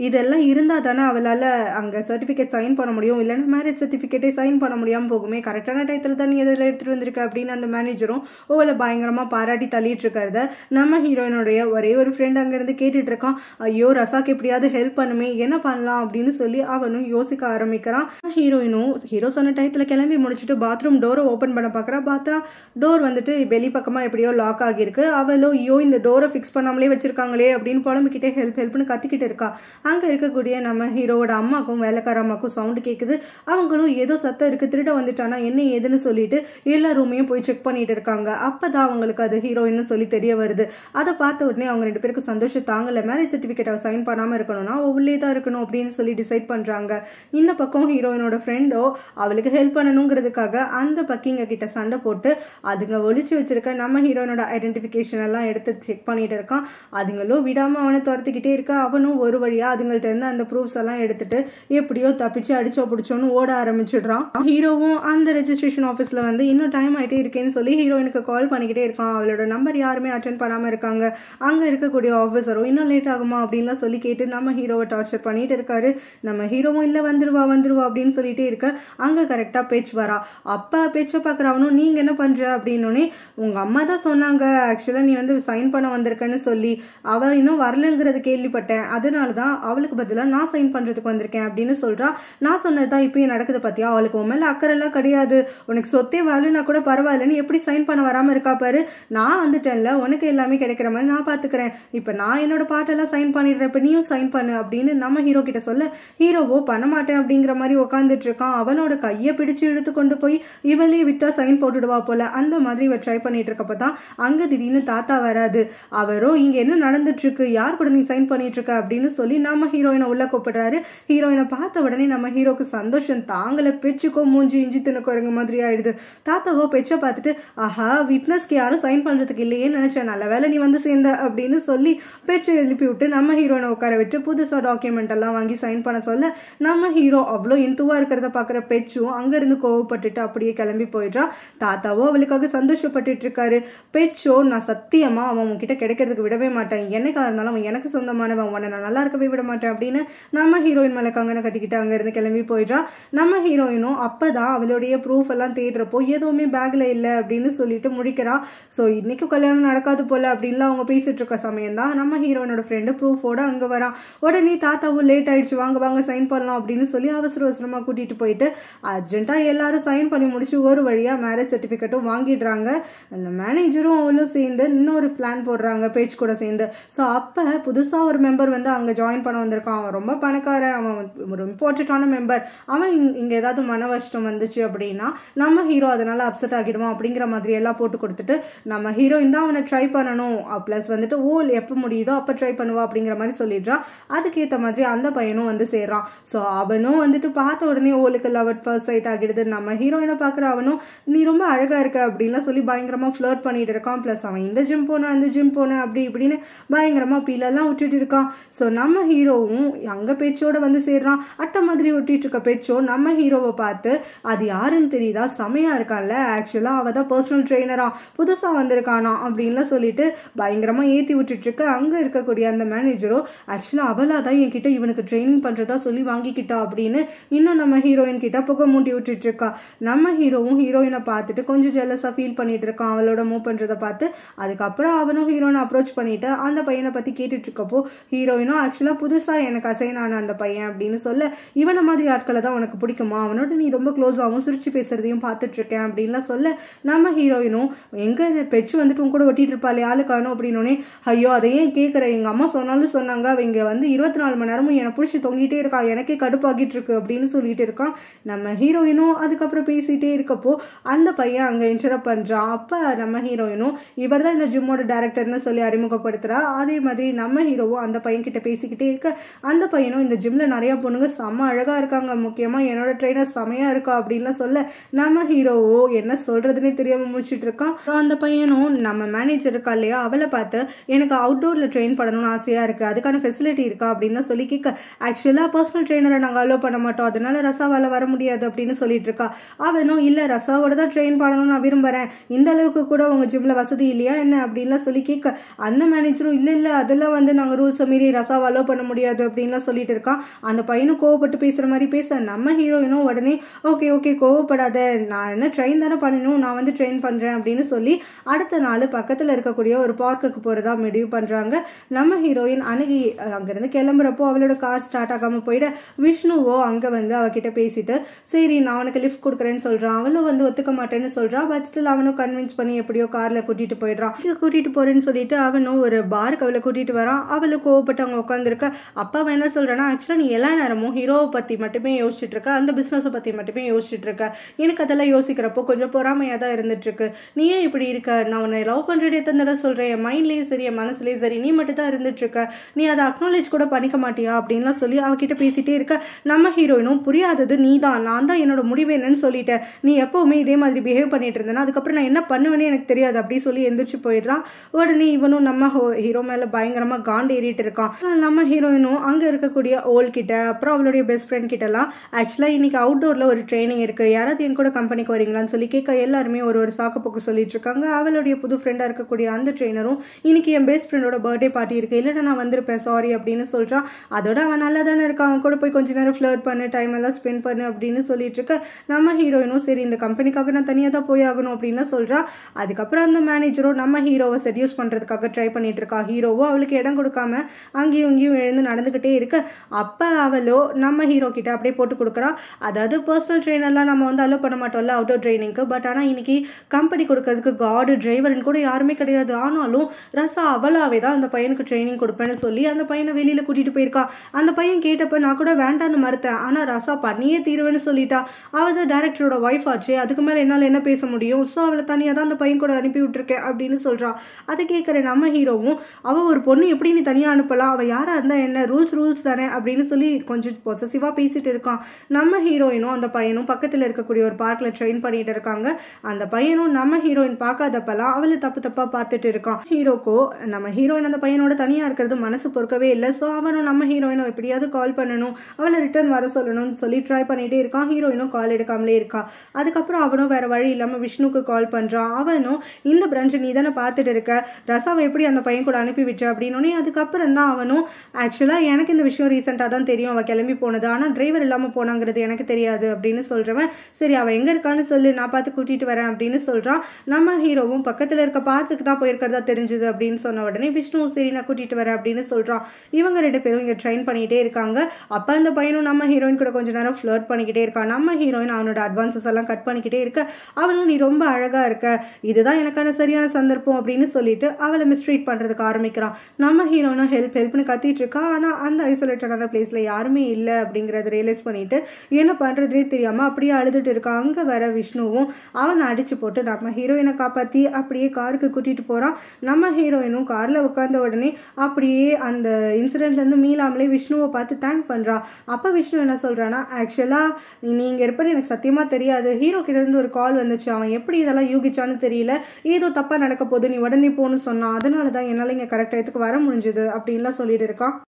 இதெல்லாம் இருந்தால் தானே அவளால் அங்கே சர்டிஃபிகேட் சைன் பண்ண முடியும், இல்லைன்னா மேரேஜ் சர்டிஃபிகேட்டே சைன் பண்ண முடியாமல் போகுமே, கரெக்டான டயத்தில் தான் நீ எதில் எடுத்துகிட்டு வந்திருக்க அப்படின்னு அந்த மேனேஜரும் ஓவலை பயங்கரமாக பாராட்டி தள்ளிட்டு இருக்கிறத நம்ம ஹீரோயினுடைய ஒரே ஒரு ஃப்ரெண்ட் அங்கேருந்து கேட்டுட்டு இருக்கான். ஐயோ ரசாக்கு எப்படியாவது ஹெல்ப் பண்ணுமே, என்ன பண்ணலாம் அப்படின்னு சொல்லி அவனும் யோசிக்க ஆரம்பிக்கிறான். ஹீரோயினும் ஹீரோ சொன்ன டயத்தில் கிளம்பி முடிச்சுட்டு பாத்ரூம் டோரை ஓப்பன் பண்ண பார்க்குறா. பார்த்தா டோர் வந்துட்டு வெளி பக்கமாக எப்படியோ லாக் ஆகியிருக்கு. அவளோ ஐயோ இந்த டோரை ஃபிக்ஸ் பண்ணாமலே வச்சிருக்காங்களே அப்படின்னு புலம்பிக்கிட்டே ஹெல்ப் ஹெல்ப்னு கத்திக்கிட்டு இருக்கா. அங்கே இருக்கக்கூடிய நம்ம ஹீரோவோட அம்மாக்கும் வேலைக்கார அம்மாக்கும் சவுண்டு கேட்குது. அவங்களும் ஏதோ சத்தம் இருக்குது, திருட வந்துட்டானா என்ன ஏதுன்னு சொல்லிட்டு எல்லா ரூமையும் போய் செக் பண்ணிட்டு இருக்காங்க. அப்போ தான் அவங்களுக்கு அது ஹீரோயின்னு சொல்லி தெரிய வருது. அதை பார்த்த உடனே அவங்க ரெண்டு பேருக்கும் சந்தோஷம் தாங்கலை. மேரேஜ் சர்டிஃபிகேட்டை சைன் பண்ணாமல் இருக்கணும்னா உள்ளே தான் இருக்கணும் அப்படின்னு சொல்லி டிசைட் பண்ணுறாங்க. இந்த பக்கம் ஹீரோயினோட ஃப்ரெண்டோ அவளுக்கு ஹெல்ப் பண்ணணுங்கிறதுக்காக அந்த பக்கிங்க கிட்ட சண்டை போட்டு அதுங்க ஒழிச்சு வச்சிருக்க நம்ம ஹீரோயினோட ஐடென்டிஃபிகேஷன் எல்லாம் எடுத்து செக் பண்ணிட்டு இருக்கான். அதுங்களும் விடாமல் அவனை துரத்துக்கிட்டே இருக்க அவனும் ஒரு வழியாக அதுங்கள்ட்ட இருந்து அந்த ப்ரூஃப்ஸ் எல்லாம் எடுத்துட்டு எப்படியோ தப்பிச்சு அடிச்சோ பிடிச்சோன்னு ஓட ஆரம்பிச்சிடுறான். ஹீரோவும் அந்த ரெஜிஸ்ட்ரேஷன் ஆஃபீஸில் வந்து இன்னும் டைம் ஆகிட்டே இருக்கேன்னு சொல்லி ஹீரோயினுக்கு கால் பண்ணிக்கிட்டே இருக்கான். அவளோட நம்பர் யாருமே அட்டென்ட் பண்ணாமல் இருக்காங்க. அங்கே இருக்கக்கூடிய ஆஃபீஸரும் இன்னும் லேட் ஆகுமா அப்படின்லாம் சொல்லி கேட்டு நம்ம ஹீரோவை டார்ச்சர் பண்ணிட்டு இருக்காரு. நம்ம ஹீரோவும் இல்லை வந்துருவா வந்துருவா அப்படின்னு சொல்லிட்டே இருக்க அங்கே கரெக்டாக பேச்சு வரா. அப்பா பேச்சை பார்க்குறவனும் நீங்கள் என்ன பண்ணுற அப்படின்னோடனே உங்கள் அம்மா தான் சொன்னாங்க ஆக்சுவலாக நீ வந்து சைன் பண்ண வந்திருக்கன்னு சொல்லி, அவள் இன்னும் வரலங்கிறது கேள்விப்பட்டேன், அதனால தான் அவளுக்கு பதிலாக நான் சைன் பண்ணுறதுக்கு வந்திருக்கேன் அப்படின்னு சொல்கிறா. நான் சொன்னது தான் இப்பயும் நடக்குது பார்த்தியா, அவளுக்கு உன் மேலே அக்கறைலாம் கிடையாது, உனக்கு சொத்தே வரலன்னா கூட பரவாயில்லன்னு எப்படி சைன் பண்ண வராமல் இருக்கா பாரு, நான் வந்துட்டேன்ல உனக்கு எல்லாமே கிடைக்கிற மாதிரி நான் பார்த்துக்கிறேன், இப்போ நான் என்னோட பாட்டெல்லாம் சைன் பண்ணிடுறேன், இப்போ நீயும் சைன் பண்ணு அப்படின்னு நம்ம ஹீரோ கிட்ட சொல்ல ஹீரோவோ பண்ண மாட்டேன் அப்படிங்கிற மாதிரி உட்காந்துட்டு இருக்கான். அவனோட கையை பிடிச்சு இழுத்து கொண்டு போய் இவளே விட்டா சைன் போட்டுடுவா போல அந்த மாதிரி இவ ட்ரை பண்ணிட்டு இருக்கப்பதான் அங்க திடீர்னு தாத்தா வராது. அவரோ இங்க என்ன நடந்துட்டு இருக்கு, யார் கூட நீ சைன் பண்ணிட்டு இருக்க அப்படின்னு சொல்லி நம்ம ஹீரோயினை உள்ள கூப்பிடுறாரு. ஹீரோயினை பார்த்த உடனே நம்ம ஹீரோக்கு சந்தோஷம் தாங்கல, பெச்சுக்கோ மூஞ்சி இஞ்சி தினக்குறங்க மாதிரி ஆயிடுது. தாத்தாவோ பெச்சை பார்த்துட்டு ஆஹா விட்னஸ்க்கு யாரும் சைன் பண்றதுக்கு இல்லையே நினைச்சேன், நல்ல வேலை நீ வந்து சேர்ந்த அப்படின்னு சொல்லி பெச்சை எழுப்பி விட்டு நம்ம ஹீரோயினை உட்கார விட்டு புதுசா டாக்குமெண்ட் எல்லாம் வாங்கி சைன் பண்ண சொல்ல நம்ம ஹீரோ அவ்வளோ இந்துவா இருக்கிறத பாக்குற பெச்சும் அங்கிருந்து கோவப்பட்டுட்டு அப்படியே கிளம்பி போயிடுறா. தாத்தாவோ அவளுக்காக சந்தோஷப்பட்டு இருக்காரு. பெச்சோ நான் சத்தியமா அவன் உன்கிட்ட கிடைக்கிறதுக்கு விடவே மாட்டேன், என்னைக்கா இருந்தாலும் அவன் எனக்கு சொந்தமானவன், உன்னை நான் நல்லா இருக்கவே விட மாட்டேன் அப்படின்னு நம்ம ஹீரோயின் மேல கங்கனை கட்டிக்கிட்டு அங்கிருந்து கிளம்பி போயிடுறா. நம்ம ஹீரோயினும் அப்பதான் அவளுடைய ப்ரூஃப் எல்லாம் தேடுறப்போ எதுவுமே பேக்ல இல்லை அப்படின்னு சொல்லிட்டு முடிக்கிறா. ஸோ இன்னைக்கு கல்யாணம் நடக்காது போல அப்படின்லாம் அவங்க பேசிட்டு இருக்க சமயம் தான் நம்ம ஹீரோயினோட ஃப்ரெண்டு ப்ரூஃபோட அங்க வரா. உடனே தாத்தாவும் லேட் ஆயிடுச்சு வாங்க வாங்க சைன் பண்ணலாம் அப்படின்னு சொல்லி அவசர அவசரமா கூட்டிட்டு போயிட்டு அர்ஜென்ட்டா எல்லாரும் சைன் பண்ணி முடிச்சு ஒரு வழியா மேரேஜ் சர்டிபிகேட்டும் வாங்கிடுறாங்க. அந்த மேனேஜரும் அவளும் சேர்ந்து இன்னொரு பிளான் போடுறாங்க பேச்சு கூட சேர்ந்து. ஸோ அப்போ புதுசாக ஒரு மெம்பர் வந்து அங்கே ஜாயின் பண்ண வந்திருக்கான். அவன் ரொம்ப பணக்காரன், அவன் ஒரு இம்பார்ட்டண்ட்டான மெம்பர். அவன் இங்கே ஏதாவது மன கஷ்டம் வந்துச்சு அப்படின்னா நம்ம ஹீரோ அதனால அப்செட் ஆகிடுவான் அப்படிங்கிற மாதிரி எல்லாம் போட்டு கொடுத்துட்டு நம்ம ஹீரோயின் தான் அவனை ட்ரை பண்ணணும், ப்ளஸ் வந்துட்டு ஓல் எப்போ முடியுதோ அப்போ ட்ரை பண்ணுவா அப்படிங்கிற மாதிரி சொல்லிடுறான். அதுக்கேற்ற மாதிரி அந்த பையனும் வந்து சேர்றான். ஸோ அவனும் வந்துட்டு பார்த்த உடனே ஓலுக்கு லவ் அட் ஃபர்ஸ்ட் சைட் ஆகிடுது. நம்ம ஹீரோயினை பார்க்குற அவனும் நீ ரொம்ப அழகாக இருக்க அப்படின்லாம் சொல்லி பயங்கரமாக ஃப்ளர்ட் பண்ணிட்டு இருக்கான். ப்ளஸ் அவன் இந்த ஜிம் போனேன் அந்த ஜிம் போனேன் அப்படி இப்படின்னு பயங்கரமாக பீலெல்லாம் விட்டுட்டு இருக்கான். ஸோ நம்ம ஹீரோவும் அங்கே பேச்சோட வந்து சேர்றான். அட்டை மாதிரி ஒட்டிட்டு இருக்க பேச்சோ நம்ம ஹீரோவை பார்த்து அது யாருன்னு தெரியுதா, செமையாக இருக்கான்ல, ஆக்சுவலாக அவள் தான் பர்சனல் ட்ரெயினராக புதுசாக வந்திருக்கானா அப்படின்லாம் சொல்லிட்டு பயங்கரமாக ஏற்றி விட்டுட்டு இருக்க அங்கே இருக்கக்கூடிய அந்த மேனேஜரோ ஆக்சுவலாக அவளாக தான் என்கிட்ட இவனுக்கு ட்ரைனிங் பண்ணுறதா சொல்லி வாங்கிக்கிட்டா அப்படின்னு இன்னும் நம்ம ஹீரோயின் கிட்ட புகை மூட்டி விட்டுட்டு இருக்கா. நம்ம ஹீரோவும் ஹீரோயினை பார்த்துட்டு கொஞ்சம் ஜெலஸாக ஃபீல் பண்ணிட்டு இருக்கான் அவளோட மூவ் பண்ணுறதை பார்த்து. அதுக்கப்புறம் அவனும் ஹீரோயினை அப்ரோச் பண்ணிட்டு அந்த பையனை பற்றி கேட்டுட்டு இருக்கப்போ ஹீரோயினும் ஆக்சுவலாக புதுசாக எனக்கு அசைன் ஆன அந்த பையன் அப்படின்னு சொல்ல இவனை மாதிரி ஆட்களை தான் உனக்கு பிடிக்குமா, அவனோட நீ ரொம்ப க்ளோஸாகவும் சிரிச்சு பேசுறதையும் பார்த்துட்டு இருக்கேன் அப்படின்லாம் சொல்ல நம்ம ஹீரோயினும் எங்கே பெச்சு வந்துட்டு உன் கூட ஒட்டிட்டு இருப்பாள் ஆளுக்கானோ அப்படின்னோடனே ஐயோ அதையும் கேட்குற, எங்கள் அம்மா சொன்னாலும் சொன்னாங்க இங்கே வந்து இருபத்தி நாலு மணி நேரமும் என்னை பிடிச்சி தொங்கிட்டே இருக்கா, எனக்கே கடுப்பாகிட்டு இருக்கு அப்படின்னு சொல்லிட்டு இருக்கான். நம்ம ஹீரோயினும் அதுக்கப்புறம் பேசிகிட்டே இருக்கப்போ அந்த பையன் அங்கே இன்டரப்ட் பண்ணுறான். அப்போ நம்ம ஹீரோயினும் இவர் தான் இந்த ஜிம்மோட டைரக்டர்னு சொல்லி அறிமுகப்படுத்துகிறா. அதே மாதிரி நம்ம ஹீரோவும் அந்த பையன்கிட்ட பேசிக்கிட்டே இருக்க அந்த பையனும் இந்த ஜிம்மில் நிறையா பொண்ணுங்க செம்ம அழகாக இருக்காங்க, முக்கியமாக என்னோட ட்ரெயினர் செமையாக இருக்கா அப்படின்லாம் சொல்ல நம்ம ஹீரோவோ என்ன சொல்கிறதுனே தெரியாமல் முடிச்சுட்டு இருக்கான். அந்த பையனும் நம்ம மேனேஜர் இருக்கா இல்லையா அவளை பார்த்து எனக்கு அவுட்டோரில் ட்ரெயின் பண்ணணும்னு ஆசையாக இருக்குது, அதுக்கான ஃபெசிலிட்டி இருக்கா அப்படின்னு சொல்லி கேட்க ஆக்சுவலாக பர்சனல் ட்ரெயினரை நாங்கள் அலோவ் பண்ண மாட்டோம், அதனால ரசாவால் வர முடியாது அப்படின்னு சொல்லிட்டு இருக்கா. அவனும் இல்லை ரசாவோட தான் ட்ரெயின் பண்ணணும்னு நான் விரும்புகிறேன், இந்த அளவுக்கு கூட உங்கள் ஜிம்மில் வசதி இல்லையா என்ன அப்படின்லாம் சொல்லி கேட்க அந்த மேனேஜரும் இல்லை இல்லை அதெல்லாம் வந்து நாங்கள் ரூல்ஸை மீறி ரசாவை அலோவ் பண்ண முடியாது அப்படின்லாம் சொல்லிட்டு இருக்கான். அந்த பையனும் கோவப்பட்டு பேசுகிற மாதிரி பேச நம்ம ஹீரோயினும் உடனே ஓகே ஓகே கோவப்படாத, நான் என்ன ட்ரெயின் தானே பண்ணணும், நான் வந்து ட்ரெயின் பண்ணுறேன் அப்படின்னு சொல்லி அடுத்த நாள் பக்கத்தில் இருக்கக்கூடிய ஒரு பார்க்குக்கு போகிறதா முடிவு பண்ணுறாங்க. நம்ம ஹீரோயின் அணுகி அங்கேருந்து கிளம்புறப்போ அவளோட கார் ஸ்டார்ட் ஆகாமல் போயிட விஷ்ணுவோ அங்கே வந்து அவகிட்ட பேசிட்டு சரி நான் அவனுக்கு லிஃப்ட் கொடுக்குறேன்னு சொல்கிறான். அவளும் வந்து ஒத்துக்க மாட்டேன்னு சொல்கிறான். பட் ஸ்டில் அவனும் கன்வின்ஸ் பண்ணி எப்படியோ காரில் கூட்டிகிட்டு போயிடுறான். கூட்டிகிட்டு போகிறேன்னு சொல்லிட்டு அவனும் ஒரு பாருக்கு அவளை கூட்டிகிட்டு வரான். அவளும் கோவப்பட்டு அவங்க உட்காந்துருக்க அப்பா அவன் என்ன சொல்கிறான்னா ஆக்சுவலாக நீ எல்லா நேரமும் ஹீரோவை பற்றி மட்டுமே யோசிச்சுட்டு இருக்க, அந்த பிஸ்னஸை பற்றி மட்டுமே யோசிச்சுட்டு இருக்க, எனக்கு அதெல்லாம் யோசிக்கிறப்போ கொஞ்சம் பொறாமையாக தான் இருந்துட்டுருக்கு, நீ ஏன் இப்படி இருக்க, நான் உன்னை லவ் பண்ணுறதே தந்தட சொல்கிறேன், என் மைண்ட்லேயே சரி என் மனசுலேயே சரி நீ மட்டும் தான் இருந்துட்டு இருக்க, நீ அதை அக்னாலேஜ் கூட பண்ணிக்க மாட்டியா அப்படின்லாம் சொல்லி அவகிட்ட பேசிகிட்டே இருக்க நம்ம ஹீரோயினும் புரியாதது நீ தான், நான் தான் என்னோட முடிவு என்னன்னு சொல்லிட்டேன், நீ எப்போவுமே இதே மாதிரி பிஹேவ் பண்ணிட்டு இருந்தேன்னா அதுக்கப்புறம் நான் என்ன பண்ணுவேன்னு எனக்கு தெரியாது அப்படின்னு சொல்லி எந்திரிச்சு போயிடுறான். உடனே இவனும் நம்ம ஹீரோ மேலே பயங்கரமாக காண்டு ஏறிட்டு இருக்கான். நம்ம ஹீரோயினும் அங்கே இருக்கக்கூடிய ஓல் கிட்ட அப்புறம் அவளுடைய பெஸ்ட் ஃப்ரெண்ட் கிட்டலாம் ஆக்சுவலாக இன்னைக்கு அவுட்டோரில் ஒரு ட்ரைனிங் இருக்குது, யாராவது என் கூட கம்பெனிக்கு வரீங்களான்னு சொல்லி கேட்க எல்லாருமே ஒரு ஒரு சாக்கப்போக்கு சொல்லிட்டு இருக்காங்க. அவளுடைய புது ஃப்ரெண்டாக இருக்கக்கூடிய அந்த ட்ரெயினரும் இன்னைக்கு என் பெஸ்ட் ஃப்ரெண்டோட பர்த்டே பார்ட்டி இருக்கு, இல்லைன்னா நான் வந்திருப்பேன் சாரி அப்படின்னு சொல்கிறான். அதோட அவன் நல்லா தானே இருக்கான், அவன் கூட போய் கொஞ்ச நேரம் ஃப்ளர்ட் பண்ணு, டைம் எல்லாம் ஸ்பெண்ட் பண்ணு அப்படின்னு சொல்லிட்டு இருக்க நம்ம ஹீரோயினும் சரி இந்த கம்பெனிக்காக நான் தனியாக தான் போய் ஆகணும் அப்படின்லாம் சொல்கிறான். அதுக்கப்புறம் அந்த மேனேஜரும் நம்ம ஹீரோவை செடியூஸ் பண்ணுறதுக்காக ட்ரை பண்ணிட்டு இருக்கா. ஹீரோவும் அவளுக்கு இடம் கொடுக்காம அங்கேயும் இங்கேயும் எழுந்து நடந்துக்கிட்டே இருக்க அப்போ அவளோ நம்ம ஹீரோ கிட்ட அப்படியே போட்டு கொடுக்குறான். அதாவது பர்சனல் ட்ரெயினர்லாம் நம்ம வந்து அலோவ் பண்ண மாட்டோம்ல அவுட்டோர் ட்ரெயினிங்க்கு, பட் ஆனால் இன்னைக்கு கம்பெனி கொடுக்கறதுக்கு கார்டு டிரைவர்னு கூட யாருமே கிடையாது, ஆனாலும் ரசா அவளாவே தான் அந்த பையனுக்கு ட்ரைனிங் கொடுப்பேன்னு சொல்லி அந்த பையனை வெளியில் கூட்டிகிட்டு போயிருக்கா. அந்த பையன் கேட்டப்ப நான் கூட வேண்டான்னு மறுத்தேன், ஆனால் ரசா பண்ணியே தீருவேன்னு சொல்லிட்டா, அவள் தான் டைரக்டரோட ஒய்ஃப் ஆச்சு, அதுக்கு மேலே என்னால் என்ன பேச முடியும், ஸோ அவளை தனியாக தான் அந்த பையன் கூட அனுப்பி விட்டுருக்கேன் அப்படின்னு சொல்றா. அதை கேட்குற நம்ம ஹீரோவும் அவள் ஒரு பொண்ணு எப்படி நீ தனியாக அனுப்பலாம், அவள் யாராக இருந்தால் என்ன, ரூல்ஸ் ரூல்ஸ் தானே அப்படின்னு சொல்லி கொஞ்சம் பொசசிவாக பேசிட்டு இருக்கான். நம்ம ஹீரோயினும் அந்த பையனும் பக்கத்தில் இருக்கக்கூடிய ஒரு பார்க்கில் ட்ரெயின் பண்ணிட்டு இருக்காங்க. அந்த பையனும் நம்ம ஹீரோயின் பார்க்காதப்பெல்லாம் அவளை தப்பு தப்பாக பார்த்துட்டு இருக்கான். ஹீரோக்கோ நம்ம ஹீரோயின் அந்த பையனோட தனியாக இருக்கிறது மனசு பொறுக்கவே இல்லை. ஸோ அவனும் நம்ம ஹீரோயினும் எப்படியாவது கால் பண்ணணும், அவளை ரிட்டர்ன் வர சொல்லணும்னு சொல்லி ட்ரை பண்ணிகிட்டே இருக்கான். ஹீரோயினும் கால் எடுக்காமலே இருக்கா. அதுக்கப்புறம் அவனும் வேறு வழி இல்லாமல் விஷ்ணுக்கு கால் பண்ணுறான். அவனும் இந்த பிரான்ச்சு நீ தானே பார்த்துட்டு இருக்க, ரசாவை எப்படி அந்த பையன் கூட அனுப்பி விட்டு அப்படின்னோடனே அதுக்கப்புறம் தான் அவனும் ஆக்சுவலாக எனக்கு இந்த விஷயம் ரீசெண்டாக தான் தெரியும், அவள் கிளம்பி போனது, ஆனால் டிரைவர் இல்லாமல் போனாங்கிறது எனக்கு தெரியாது அப்படின்னு சொல்கிறவன் சரி அவள் எங்கே இருக்கான்னு சொல்லி நான் பார்த்து கூட்டிகிட்டு வரேன் அப்படின்னு சொல்கிறான். நம்ம ஹீரோவும் பக்கத்தில் இருக்க பார்க்குக்கு தான் போயிருக்கிறதா தெரிஞ்சுது அப்படின்னு சொன்ன உடனே விஷ்ணுவும் சரி நான் கூட்டிகிட்டு வரேன் அப்படின்னு சொல்கிறான். இவங்க ரெண்டு பேரும் இங்கே ட்ரெயின் பண்ணிகிட்டே இருக்காங்க. அப்போ அந்த பையனும் நம்ம ஹீரோயின் கூட கொஞ்சம் நேரம் ஃப்ளர்ட் பண்ணிக்கிட்டே இருக்கான். நம்ம ஹீரோயின் அவனோட அட்வான்ஸஸ் எல்லாம் கட் பண்ணிக்கிட்டே இருக்க அவனும் நீ ரொம்ப அழகாக இருக்க, இதுதான் எனக்கான சரியான சந்தர்ப்பம் அப்படின்னு சொல்லிட்டு அவளை மிஸ்ட்ரீட் பண்ணுறதுக்கு ஆரம்பிக்கிறான். நம்ம ஹீரோனும் ஹெல்ப் ஹெல்ப்னு கத்திட்டு இருக்கா. ஆனால் அந்த ஐசோலேட்டடான பிளேஸில் யாருமே இல்லை அப்படிங்கிறத ரியலைஸ் பண்ணிட்டு என்ன பண்ணுறதுனே தெரியாமல் அப்படியே அழுதுட்டு இருக்கா. அங்கே வர விஷ்ணுவும் அவனை அடிச்சு போட்டு நம்ம ஹீரோயினை காப்பாற்றி அப்படியே காருக்கு கூட்டிகிட்டு போகிறான். நம்ம ஹீரோயினும் காரில் உட்கார்ந்த உடனே அப்படியே அந்த இன்சிடென்ட்லேருந்து மீளாமலே விஷ்ணுவை பார்த்து தேங்க் பண்ணுறான். அப்போ விஷ்ணு என்ன சொல்கிறான்னா ஆக்சுவலாக நீங்கள் இருப்பது எனக்கு சத்தியமாக தெரியாது, ஹீரோ கிட்டேருந்து ஒரு கால் வந்துச்சு, அவன் எப்படி இதெல்லாம் யூகிச்சான்னு தெரியல, ஏதோ தப்பாக நடக்க போது, நீ உடனே போகணும்னு சொன்னான், அதனால தான் என்னால் இங்கே கரெக்ட் டயத்துக்கு வர முடிஞ்சது அப்படின்லாம் சொல்லிட்டு இருக்கான்.